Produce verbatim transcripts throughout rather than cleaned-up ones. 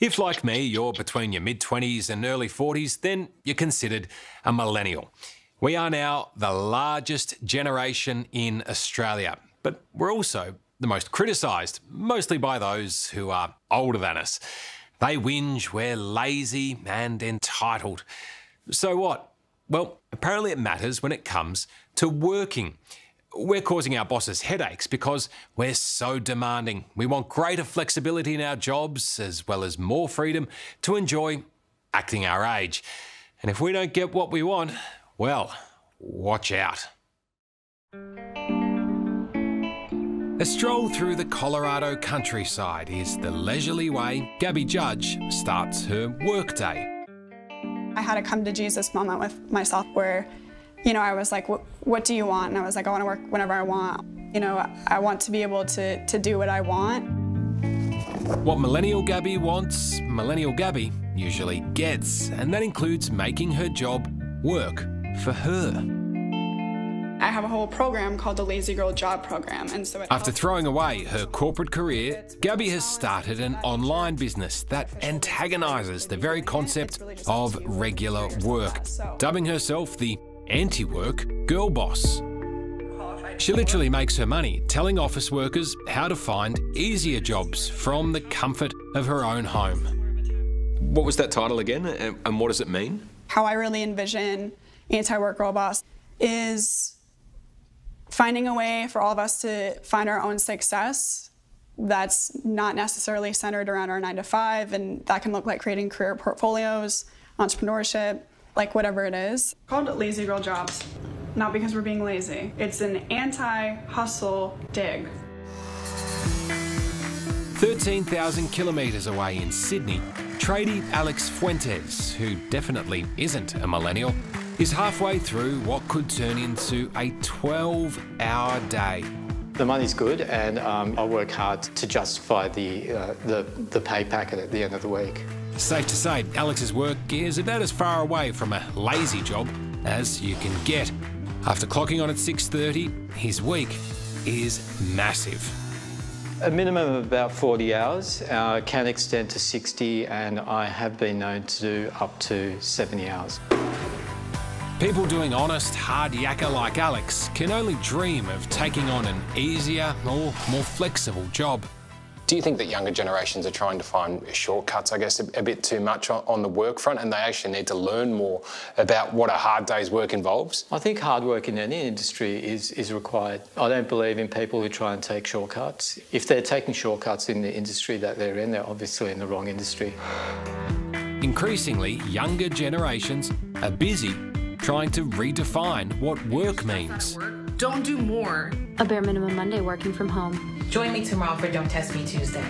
If, like me, you're between your mid-twenties and early forties, then you're considered a millennial. We are now the largest generation in Australia, but we're also the most criticised, mostly by those who are older than us. They whinge we're lazy and entitled. So what? Well, apparently it matters when it comes to working. We're causing our bosses headaches because we're so demanding. We want greater flexibility in our jobs, as well as more freedom to enjoy acting our age. And if we don't get what we want, well, watch out. A stroll through the Colorado countryside is the leisurely way Gabby Judge starts her workday. I had a come to Jesus moment with myself where, you know, I was like, what do you want? And I was like, I want to work whenever I want. You know, I want to be able to, to do what I want. What millennial Gabby wants, millennial Gabby usually gets, and that includes making her job work for her. I have a whole program called the Lazy Girl Job Program, and so it after throwing away her corporate career, Gabby has started an online business that antagonises the very concept of regular work, dubbing herself the anti-work girl boss. She literally makes her money telling office workers how to find easier jobs from the comfort of her own home. What was that title again, and what does it mean? How I really envision anti-work girl boss is finding a way for all of us to find our own success that's not necessarily centered around our nine to five, and that can look like creating career portfolios, entrepreneurship, like whatever it is. Called it Lazy Girl Jobs, not because we're being lazy. It's an anti-hustle dig. thirteen thousand kilometres away in Sydney, tradie Alex Fuentes, who definitely isn't a millennial, is halfway through what could turn into a twelve hour day. The money's good, and um, I work hard to justify the, uh, the, the pay packet at the end of the week. Safe to say, Alex's work is about as far away from a lazy job as you can get. After clocking on at six thirty, his week is massive. A minimum of about forty hours, uh, can extend to sixty, and I have been known to do up to seventy hours. People doing honest, hard yakka like Alex can only dream of taking on an easier or more flexible job. Do you think that younger generations are trying to find shortcuts, I guess, a, a bit too much on, on the work front, and they actually need to learn more about what a hard day's work involves? I think hard work in any industry is, is required. I don't believe in people who try and take shortcuts. If they're taking shortcuts in the industry that they're in, they're obviously in the wrong industry. Increasingly, younger generations are busy trying to redefine what work means. Don't do more. A bare minimum Monday working from home. Join me tomorrow for Don't Test Me Tuesday.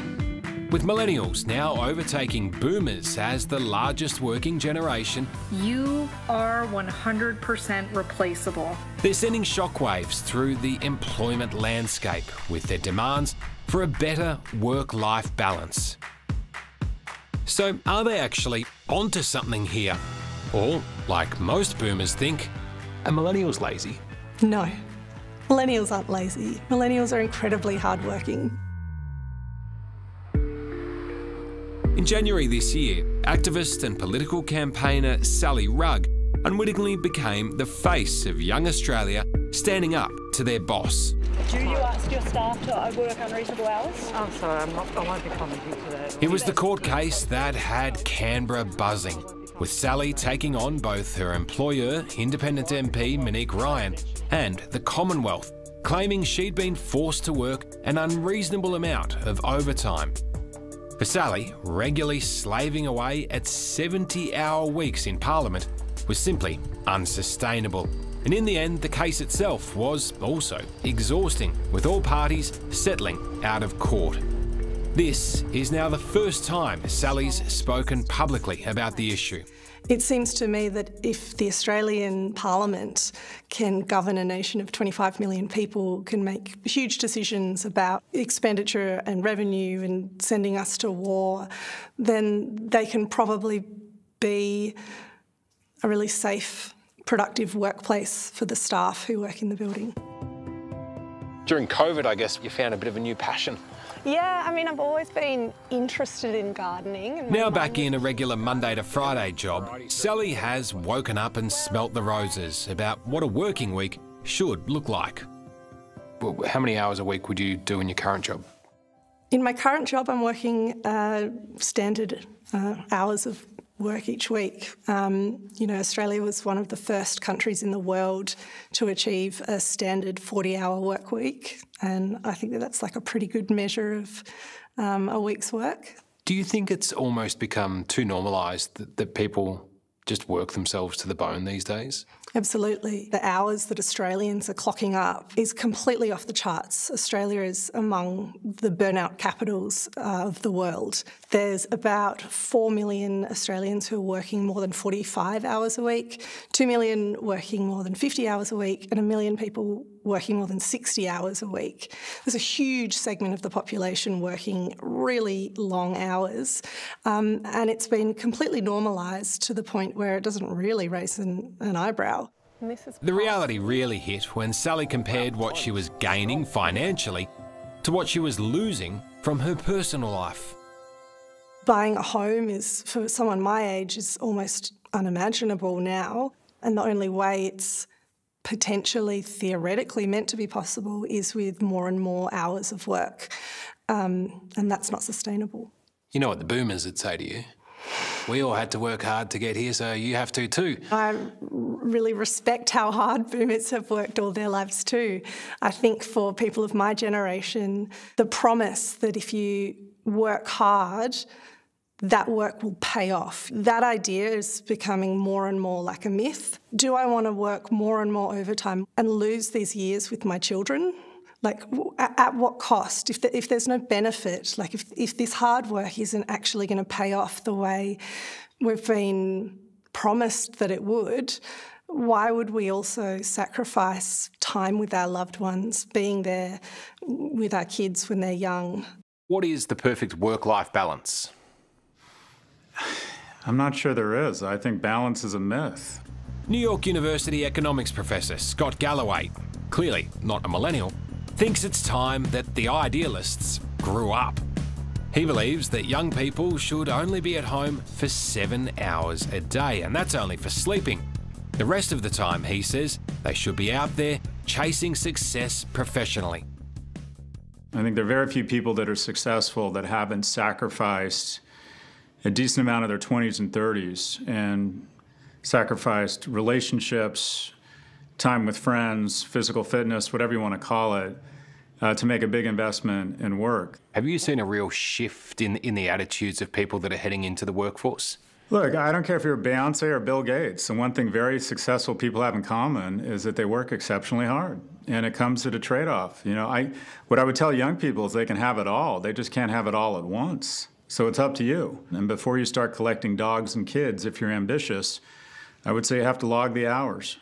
With millennials now overtaking boomers as the largest working generation, you are one hundred percent replaceable. They're sending shockwaves through the employment landscape with their demands for a better work-life balance. So are they actually onto something here? Or, like most boomers think, are millennials lazy? No. Millennials aren't lazy. Millennials are incredibly hardworking. In January this year, activist and political campaigner Sally Rugg unwittingly became the face of young Australia standing up to their boss. Do you ask your staff to overwork unreasonable hours? I'm sorry, I'm not, I won't be commenting to that. It was the court case that had Canberra buzzing, with Sally taking on both her employer, Independent M P Monique Ryan, and the Commonwealth, claiming she'd been forced to work an unreasonable amount of overtime. For Sally, regularly slaving away at seventy hour weeks in Parliament was simply unsustainable. And in the end, the case itself was also exhausting, with all parties settling out of court. This is now the first time Sally's spoken publicly about the issue. It seems to me that if the Australian Parliament can govern a nation of twenty-five million people, can make huge decisions about expenditure and revenue and sending us to war, then they can probably be a really safe, productive workplace for the staff who work in the building. During COVID, I guess, you found a bit of a new passion. Yeah, I mean, I've always been interested in gardening. Now back in a regular Monday to Friday job, Sally has woken up and smelt the roses about what a working week should look like. Well, how many hours a week would you do in your current job? In my current job, I'm working uh, standard uh, hours of work each week. Um, you know, Australia was one of the first countries in the world to achieve a standard forty-hour work week, and I think that that's like a pretty good measure of um, a week's work. Do you think it's almost become too normalised that, that people just work themselves to the bone these days? Absolutely. The hours that Australians are clocking up is completely off the charts. Australia is among the burnout capitals uh, of the world. There's about four million Australians who are working more than forty-five hours a week, two million working more than fifty hours a week, and a million people working more than sixty hours a week. There's a huge segment of the population working really long hours, um, and it's been completely normalised to the point where it doesn't really raise an, an eyebrow. The reality really hit when Sally compared what she was gaining financially to what she was losing from her personal life. Buying a home is, for someone my age, is almost unimaginable now, and the only way it's potentially theoretically meant to be possible is with more and more hours of work, um, and that's not sustainable. You know what the boomers would say to you? We all had to work hard to get here, so you have to too. I really respect how hard boomers have worked all their lives too. I think for people of my generation, the promise that if you work hard, that work will pay off. That idea is becoming more and more like a myth. Do I want to work more and more overtime and lose these years with my children? Like, at what cost? If, the, if there's no benefit, like if, if this hard work isn't actually going to pay off the way we've been promised that it would, why would we also sacrifice time with our loved ones, being there with our kids when they're young? What is the perfect work-life balance? I'm not sure there is. I think balance is a myth. New York University economics professor Scott Galloway, clearly not a millennial, thinks it's time that the idealists grew up. He believes that young people should only be at home for seven hours a day, and that's only for sleeping. The rest of the time, he says, they should be out there chasing success professionally. I think there are very few people that are successful that haven't sacrificed a decent amount of their twenties and thirties and sacrificed relationships, time with friends, physical fitness, whatever you want to call it, uh, to make a big investment in work. Have you seen a real shift in, in the attitudes of people that are heading into the workforce? Look, I don't care if you're Beyoncé or Bill Gates. And one thing very successful people have in common is that they work exceptionally hard. And it comes at a trade-off. You know, I, what I would tell young people is they can have it all. They just can't have it all at once. So it's up to you. And before you start collecting dogs and kids, if you're ambitious, I would say you have to log the hours.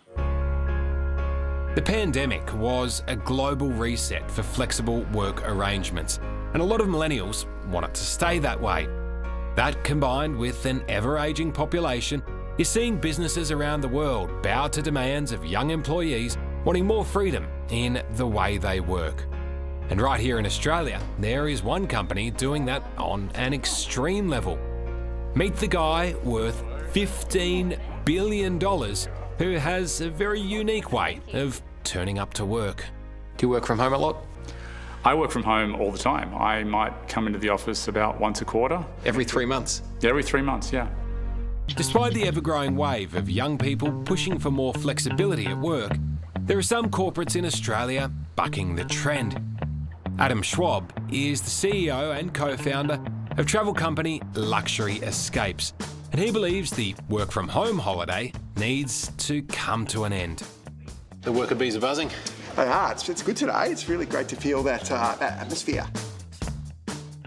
The pandemic was a global reset for flexible work arrangements, and a lot of millennials want it to stay that way. That, combined with an ever-aging population, is seeing businesses around the world bow to demands of young employees wanting more freedom in the way they work. And right here in Australia, there is one company doing that on an extreme level. Meet the guy worth fifteen billion dollars who has a very unique way of turning up to work. Do you work from home a lot? I work from home all the time. I might come into the office about once a quarter. Every three months? Every three months, yeah. Despite the ever-growing wave of young people pushing for more flexibility at work, there are some corporates in Australia bucking the trend. Adam Schwab is the C E O and co-founder of travel company Luxury Escapes, and he believes the work-from-home holiday needs to come to an end. The worker bees are buzzing. They are. It's, it's good today. It's really great to feel that, uh, that atmosphere.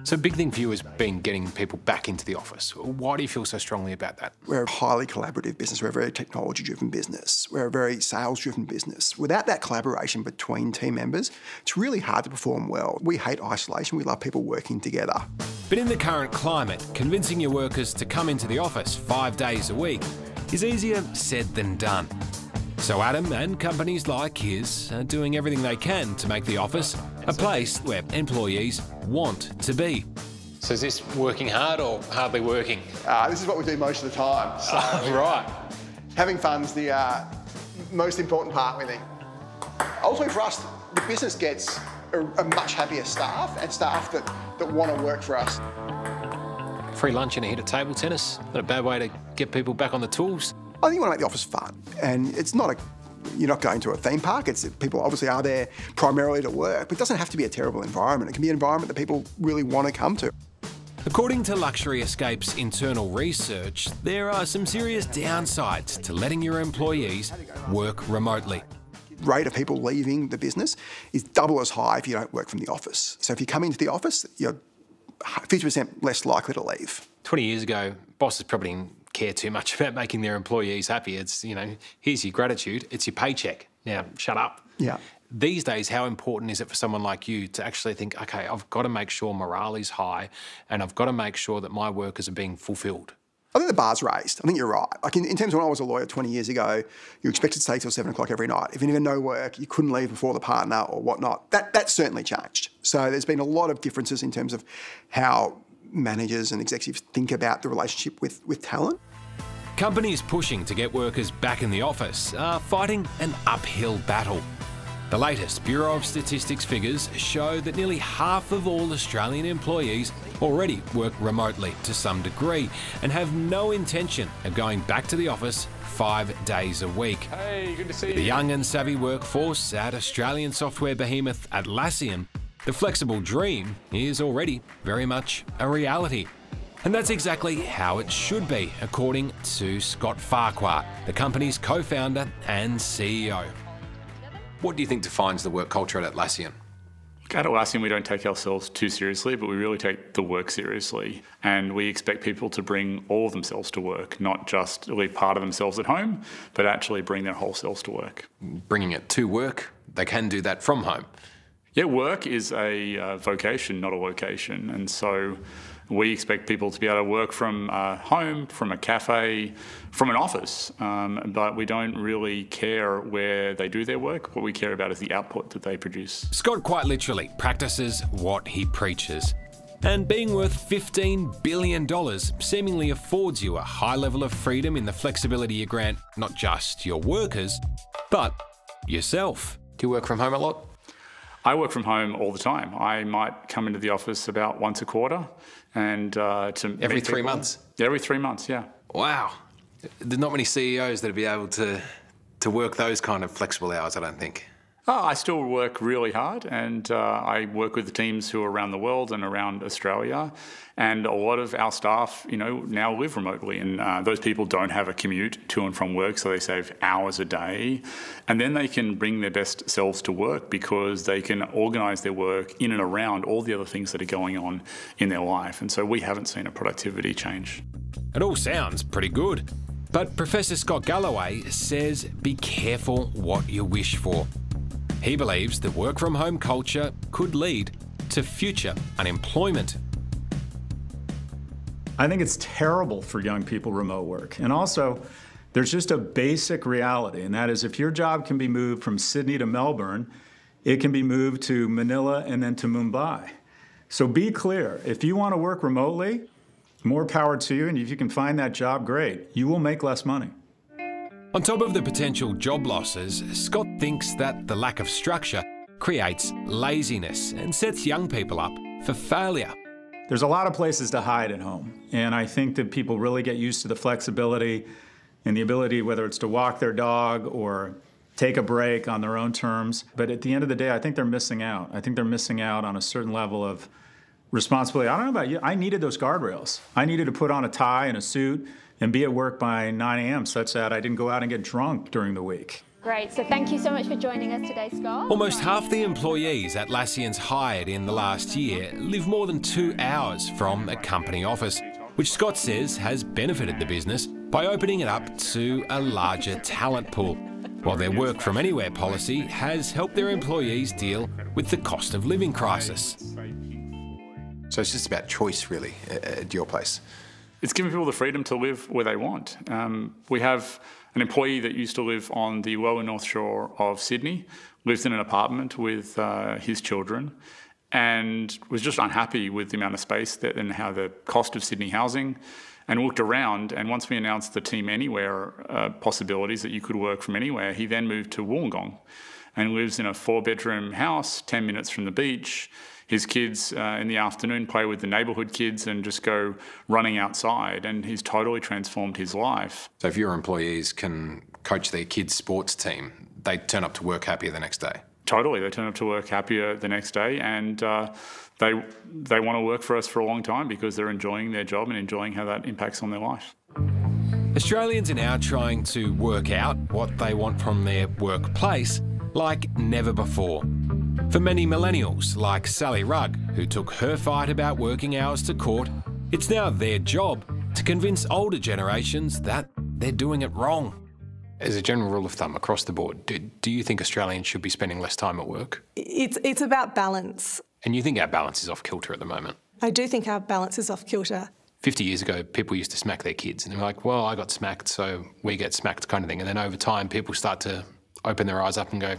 So a big thing for you has been getting people back into the office. Why do you feel so strongly about that? We're a highly collaborative business. We're a very technology-driven business. We're a very sales-driven business. Without that collaboration between team members, it's really hard to perform well. We hate isolation. We love people working together. But in the current climate, convincing your workers to come into the office five days a week is easier said than done. So Adam and companies like his are doing everything they can to make the office a place where employees want to be. So is this working hard or hardly working? Uh, this is what we do most of the time. So oh, right. Having fun's the uh, most important part, we think. Ultimately for us, the business gets a, a much happier staff and staff that, that want to work for us. Free lunch and a hit at table tennis, not a bad way to get people back on the tools. I think you want to make the office fun, and it's not a, you're not going to a theme park. It's people obviously are there primarily to work, but it doesn't have to be a terrible environment. It can be an environment that people really want to come to. According to Luxury Escapes internal research, there are some serious downsides to letting your employees work remotely. Rate of people leaving the business is double as high if you don't work from the office. So if you come into the office, you're fifty percent less likely to leave. twenty years ago, bosses probably didn't care too much about making their employees happy. It's, you know, here's your gratitude, it's your paycheck. Now, shut up. Yeah. These days, how important is it for someone like you to actually think, okay, I've got to make sure morale is high and I've got to make sure that my workers are being fulfilled? I think the bar's raised. I think you're right. Like in, in terms of when I was a lawyer twenty years ago, you were expected to stay till seven o'clock every night. If you never know work, you couldn't leave before the partner or whatnot. That, that's certainly changed. So there's been a lot of differences in terms of how managers and executives think about the relationship with, with talent. Companies pushing to get workers back in the office are fighting an uphill battle. The latest Bureau of Statistics figures show that nearly half of all Australian employees already work remotely to some degree and have no intention of going back to the office five days a week. Hey, good to see you. The young and savvy workforce at Australian software behemoth Atlassian, the flexible dream is already very much a reality. And that's exactly how it should be, according to Scott Farquhar, the company's co-founder and C E O. What do you think defines the work culture at Atlassian? At Atlassian, we don't take ourselves too seriously, but we really take the work seriously. And we expect people to bring all of themselves to work, not just leave part of themselves at home, but actually bring their whole selves to work. Bringing it to work, they can do that from home. Yeah, work is a uh, vocation, not a location. And so we expect people to be able to work from uh, home, from a cafe, from an office, um, but we don't really care where they do their work. What we care about is the output that they produce. Scott quite literally practices what he preaches. And being worth fifteen billion dollars seemingly affords you a high level of freedom in the flexibility you grant not just your workers, but yourself. Do you work from home a lot? I work from home all the time. I might come into the office about once a quarter and uh, to every three months. Every three months, yeah. Wow, there's not many C E Os that'd be able to to work those kind of flexible hours, I don't think. Oh, I still work really hard, and uh, I work with the teams who are around the world and around Australia, and a lot of our staff, you know, now live remotely, and uh, those people don't have a commute to and from work, so they save hours a day, and then they can bring their best selves to work because they can organise their work in and around all the other things that are going on in their life, and so we haven't seen a productivity change. It all sounds pretty good, but Professor Scott Galloway says be careful what you wish for. He believes the work-from-home culture could lead to future unemployment. I think it's terrible for young people, remote work. And also, there's just a basic reality, and that is if your job can be moved from Sydney to Melbourne, it can be moved to Manila and then to Mumbai. So be clear, if you want to work remotely, more power to you, and if you can find that job, great. You will make less money. On top of the potential job losses, Scott thinks that the lack of structure creates laziness and sets young people up for failure. There's a lot of places to hide at home, and I think that people really get used to the flexibility and the ability, whether it's to walk their dog or take a break on their own terms. But at the end of the day, I think they're missing out. I think they're missing out on a certain level of responsibility. I don't know about you, I needed those guardrails. I needed to put on a tie and a suit and be at work by nine A M such that I didn't go out and get drunk during the week. Great, so thank you so much for joining us today, Scott. Almost half the employees Atlassian's hired in the last year live more than two hours from a company office, which Scott says has benefited the business by opening it up to a larger talent pool, while their work from anywhere policy has helped their employees deal with the cost of living crisis. So it's just about choice, really, at your place. It's giving people the freedom to live where they want. Um, we have an employee that used to live on the lower north shore of Sydney, lives in an apartment with uh, his children, and was just unhappy with the amount of space that, and how the cost of Sydney housing, and looked around. And once we announced the Team Anywhere uh, possibilities that you could work from anywhere, he then moved to Wollongong and lives in a four-bedroom house ten minutes from the beach. His kids uh, in the afternoon play with the neighbourhood kids and just go running outside, and he's totally transformed his life. So if your employees can coach their kids' sports team, they turn up to work happier the next day? Totally. They turn up to work happier the next day, and uh, they, they want to work for us for a long time because they're enjoying their job and enjoying how that impacts on their life. Australians are now trying to work out what they want from their workplace like never before. For many millennials, like Sally Rugg, who took her fight about working hours to court, it's now their job to convince older generations that they're doing it wrong. As a general rule of thumb across the board, do, do you think Australians should be spending less time at work? It's, it's about balance. And you think our balance is off kilter at the moment? I do think our balance is off kilter. fifty years ago, people used to smack their kids and they're like, well, I got smacked, so we get smacked kind of thing. And then over time, people start to open their eyes up and go,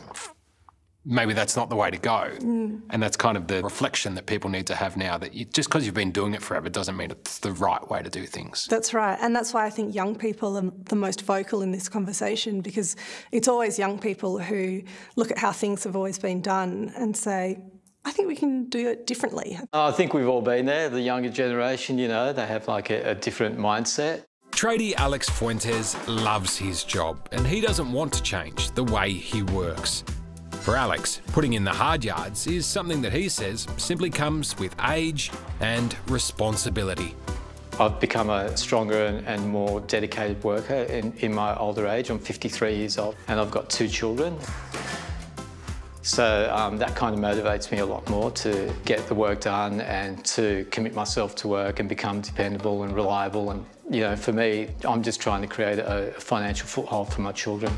maybe that's not the way to go. Mm. And that's kind of the reflection that people need to have now, that you, just because you've been doing it forever doesn't mean it's the right way to do things. That's right. And that's why I think young people are the most vocal in this conversation, because it's always young people who look at how things have always been done and say, I think we can do it differently. I think we've all been there. The younger generation, you know, they have like a, a different mindset. Tradie Alex Fuentes loves his job and he doesn't want to change the way he works. For Alex, putting in the hard yards is something that he says simply comes with age and responsibility. I've become a stronger and, and more dedicated worker in, in my older age. I'm fifty-three years old and I've got two children. So um, that kind of motivates me a lot more to get the work done and to commit myself to work and become dependable and reliable. And, you know, for me, I'm just trying to create a financial foothold for my children.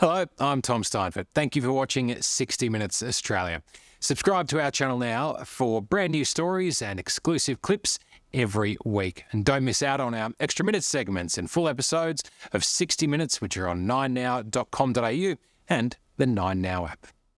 Hello, I'm Tom Steinfeld. Thank you for watching sixty minutes Australia. Subscribe to our channel now for brand new stories and exclusive clips every week. And don't miss out on our extra minutes segments and full episodes of sixty minutes, which are on nine now dot com dot A U and the nine now app.